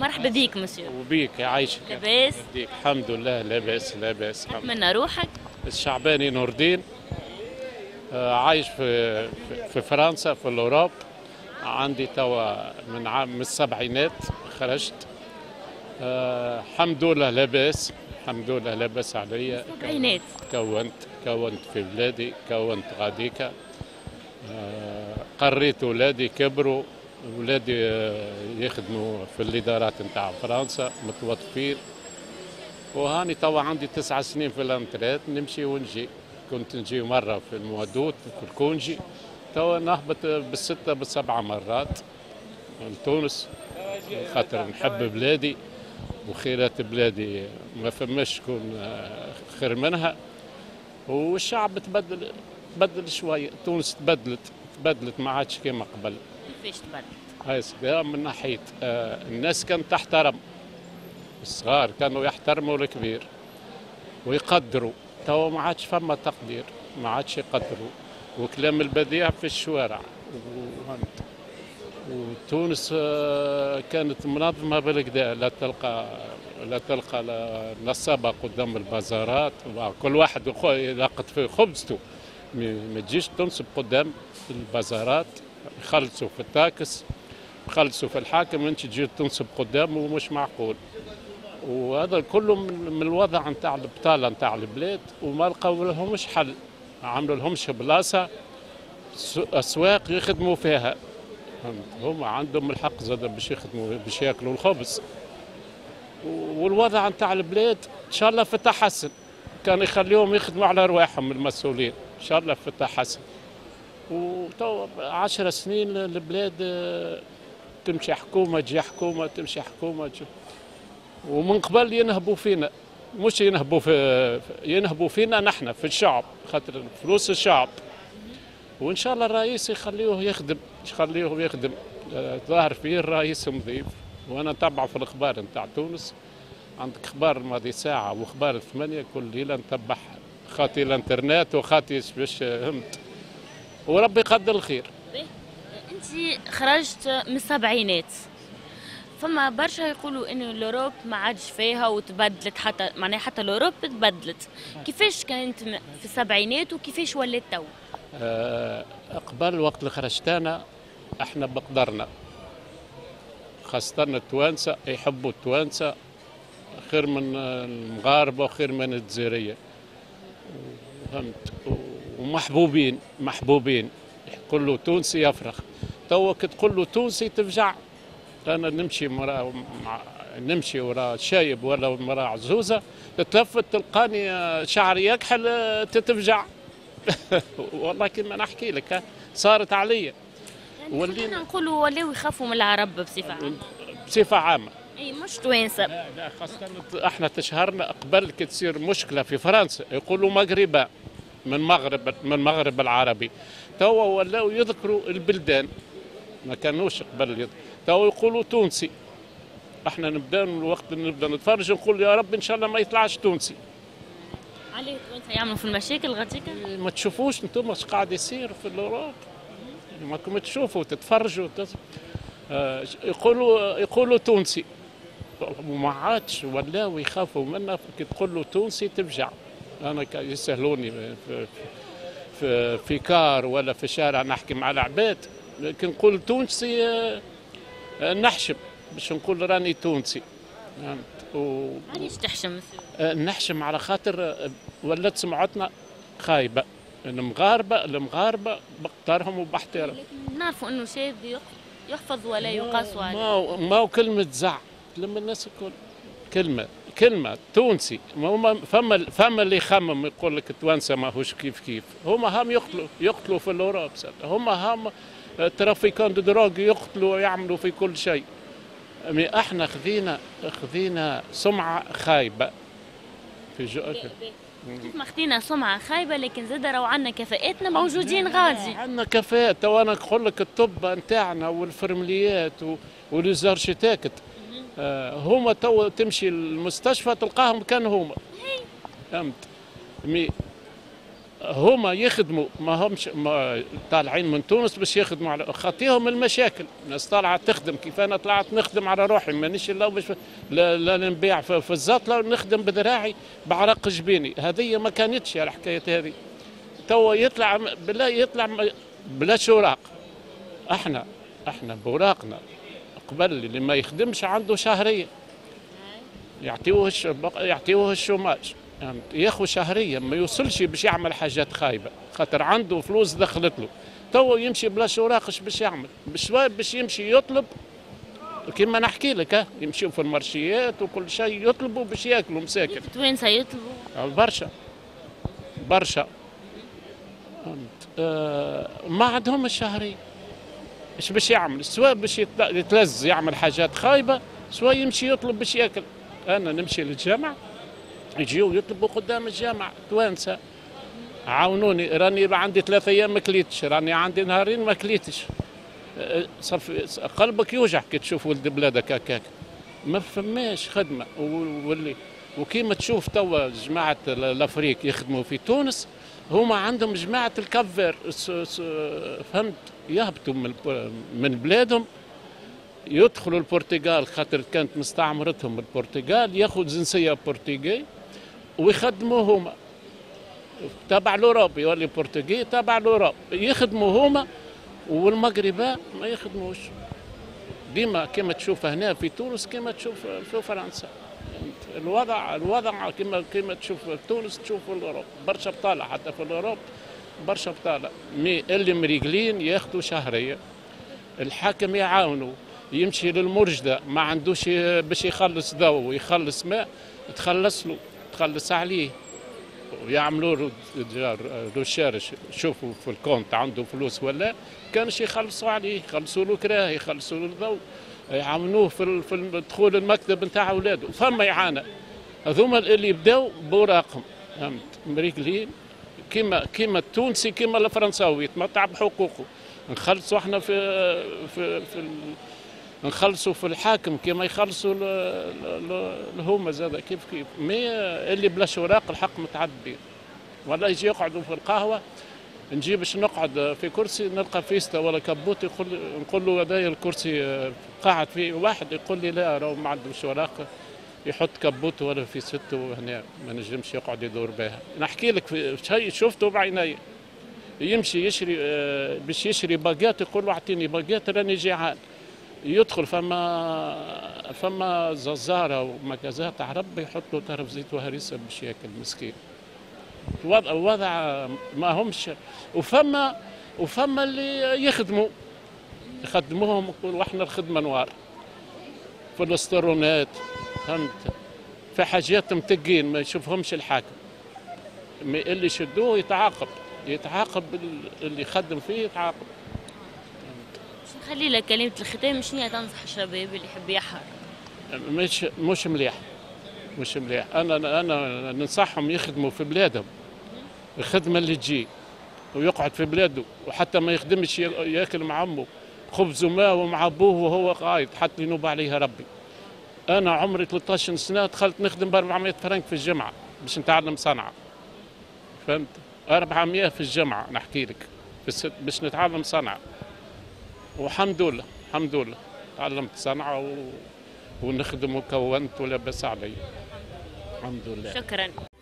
مرحبا بيك مسيو. وبيك عايشك. لاباس؟ الحمد لله لاباس لاباس. أتمنى روحك. الشعباني نور الدين، عايش في فرنسا في الأوروب، عندي توا من عام السبعينات خرجت. الحمد لله لاباس، الحمد لله لاباس عليا. السبعينات. كونت في بلادي، كونت غاديكا. قريت ولادي كبروا، ولادي يخدموا في الادارات نتاع فرنسا متوظفين، وهاني توا عندي 9 سنين في الانتريت، نمشي ونجي. كنت نجي مره في الموادود في الكونجي، توا نهبط ب6 ب7 مرات لتونس، خاطر نحب بلادي وخيرات بلادي ما فماش شكون خير منها. والشعب تبدل شويه، تونس تبدلت ما عادش كيما قبل. كيفاش تبدلت؟ من ناحيه الناس كانت تحترم، الصغار كانوا يحترموا الكبير ويقدروا، توا ما عادش فما تقدير، ما عادش يقدروا، وكلام البديع في الشوارع. وتونس كانت منظمه بالكدا، لا تلقى نصابه قدام البازارات، كل واحد يلقط في خبزته، ما تجيش تنصب قدام البازارات، يخلصوا في التاكس، يخلصوا في الحاكم، انت تجي تنصب قدامه، ومش معقول. وهذا كله من الوضع نتاع البطاله نتاع البلاد، وما لقاو لهمش حل، ما عملوا لهمش بلاصه اسواق يخدموا فيها. هما عندهم الحق زاد باش يخدموا، باش ياكلوا الخبز. والوضع نتاع البلاد ان شاء الله في تحسن، كان يخليهم يخدموا على ارواحهم المسؤولين، ان شاء الله في تحسن. وتوا 10 سنين البلاد تمشي حكومه تجي حكومه تمشي حكومه تجي، ومن قبل ينهبوا فينا، مش ينهبوا فينا نحن في الشعب، خاطر فلوس الشعب. وان شاء الله الرئيس يخليه يخدم، ظاهر فيه الرئيس نظيف. وانا نتبع في الاخبار نتاع تونس، عندك اخبار الماضي ساعه واخبار 8 كل ليله نتبعها، خاطي الانترنت وخاطي باش فهمت، وربي يقدر الخير. انت خرجت من السبعينات، فما برشا يقولوا انه الاوروب ما عادش فيها وتبدلت، حتى معناها حتى الاوروب تبدلت. كيفاش كانت في السبعينات وكيفاش ولات تو؟ قبل وقت اللي خرجت انا، احنا بقدرنا، خاصة التوانسة يحبوا التوانسة خير من المغاربة وخير من الجزائرية، فهمت، ومحبوبين. تقول له تونسي يفرخ، توا كي تقول له تونسي تفجع. انا نمشي ورا شايب ولا ورا عزوزه، تلفت تلقاني شعري يكحل تتفجع. والله كيما نحكي لك صارت عليا. يعني خلينا نقولوا ولاو يخافوا من العرب بصفه عامه. بصفه عامه. اي مش توانسه. لا خاصه احنا تشهرنا قبل كي تصير مشكله في فرنسا يقولوا مغربة، من المغرب العربي. توا ولاو يذكروا البلدان، ما كانوش قبل توا يقولوا تونسي. احنا نبدا من الوقت اللي نبدا نتفرج نقول يا رب ان شاء الله ما يطلعش تونسي. عليه التوانسه يعملوا في المشاكل غاديك؟ ما تشوفوش انتم واش قاعد يصير في الاوروب؟ ماكم تشوفوا تتفرجوا يقولوا تونسي، وما عادش ولاو يخافوا منا. كي تقول له تونسي ترجع. انا يسهلوني في كار ولا في شارع نحكي مع العباد، كي نقول تونسي نحشم، باش نقول راني تونسي. علاش تحشم؟ نحشم على خاطر ولات سمعتنا خايبه. المغاربه بقدرهم وباحترام، نعرفوا انه شاذ يحفظ ولا يقاس عليه. ما هو كلمه زع لما الناس الكل كلمة تونسي، فما اللي يخمم يقول لك التوانسة ماهوش كيف، هما هم يقتلوا في الأوروب، هما هم ترافيكان دو دروغ، يقتلوا ويعملوا في كل شيء. احنا خذينا سمعة خايبة في جوكر. كيف ما خذينا سمعة خايبة، لكن زاد راهو عندنا كفاءاتنا موجودين غادي. عندنا كفاءات، تو أنا نقول لك الطب نتاعنا والفرمليات وليزارشيتاكت هما تو تمشي المستشفى تلقاهم كان هما، فهمت. هما يخدموا، ما همش طالعين من تونس باش يخدموا على خاطيهم المشاكل. الناس طالعه تخدم كيف انا طلعت نخدم على روحي، مانيش لا باش لا نبيع في الزط لا نخدم بذراعي بعرق جبيني. هذه ما كانتش الحكايه هذه. توا يطلع بالله يطلع بلا شراق. احنا بوراقنا قبل اللي ما يخدمش عنده شهريه يعطيوه الشوماج، يعني ياخو شهريا ما يوصلش باش يعمل حاجات خايبه خاطر عنده فلوس دخلت له. تو يمشي بلا شراقش باش يعمل باش يمشي يطلب كما نحكي لك، يمشيو في المارشيات وكل شيء يطلبوا باش ياكلوا مساكن. التوانسه يطلبوا برشا ما عندهم الشهريه. اش باش يعمل؟ سواء باش يتلز يعمل حاجات خايبه، سواء يمشي يطلب باش ياكل. انا نمشي للجامعه يجيو يطلبوا قدام الجامعة توانسة عاونوني، راني عندي 3 أيام ما كليتش، راني عندي نهارين ما كليتش. صرف قلبك يوجع كي تشوف ولد بلادك هكاك ما فماش خدمة. وكيما تشوف توا جماعة الأفريق يخدموا في تونس، هما عندهم جماعة الكفار فهمت، يهبطوا من بلادهم يدخلوا البرتغال خاطر كانت مستعمرتهم البرتغال، ياخذ جنسية برتغالي ويخدموا هما تبع الأوروبي، يولي برتغي تبع الأوروب، يخدموا هما والمغربة ما يخدموش. ديما كما تشوف هنا في تونس كما تشوف في فرنسا، الوضع كما تشوف في تونس تشوف في الأوروب برشا بطالة، حتى في الأوروب برشا بطالة. مي اللي مريقلين ياخذوا شهرية، الحاكم يعاونوا، يمشي للمرجدة ما عندوش باش يخلص ضو ويخلص ماء تخلص له تخلص عليه، ويعملوا له ريشيرش يشوفوا في الكونت عنده فلوس ولا كانش، يخلصوا عليه، يخلصوا له كراه، يخلصوا له الضوء، يعاونوه في دخول المكتب نتاع اولاده. فما يعانى هذوما اللي بداو بوراقهم فهمت، مريكلين كيما التونسي كيما الفرنساوي يتمتع بحقوقه. نخلصوا احنا نخلصوا في الحاكم كما يخلصوا لهما زاد كيف. مي اللي بلا شراق الحق متعدي، ولا يجي يقعدوا في القهوه، نجي باش نقعد في كرسي نلقى فيستا ولا كبوت يقول نقول له هذايا الكرسي قاعد فيه واحد، يقول لي لا راهو ما عندهم شراق، يحط كبوت ولا في ستو هنا ما نجمش يقعد يدور بها. نحكي لك في شيء شفته بعيني، يمشي يشري باش يشري باقات يقول له اعطيني باقات راني جيعان. يدخل فما زازاره ومكازات عرب يحطوا طرف زيت وهريسه باش ياكل مسكين. وضع ما همش. وفما اللي يخدموهم واحنا الخدمه نوار في الاسطرونات فهمت، في حاجات متقين ما يشوفهمش الحاكم. اللي شدوه يتعاقب اللي يخدم فيه يتعاقب. خلي لك كلمة الختام، شنو تنصح الشباب اللي يحب يحر؟ مش مليح. انا ننصحهم يخدموا في بلادهم الخدمة اللي تجي، ويقعد في بلاده وحتى ما يخدمش ياكل مع امه خبز وماء ومع ابوه وهو قايد حتى ينوب عليها ربي. انا عمري 13 سنة دخلت نخدم ب 400 فرنك في الجمعة باش نتعلم صنعة فهمت، 400 في الجمعة نحكي لك باش نتعلم صنعة، والحمد لله تعلمت صنعة ونخدم وكونت ولاباس علي الحمد لله. شكرا.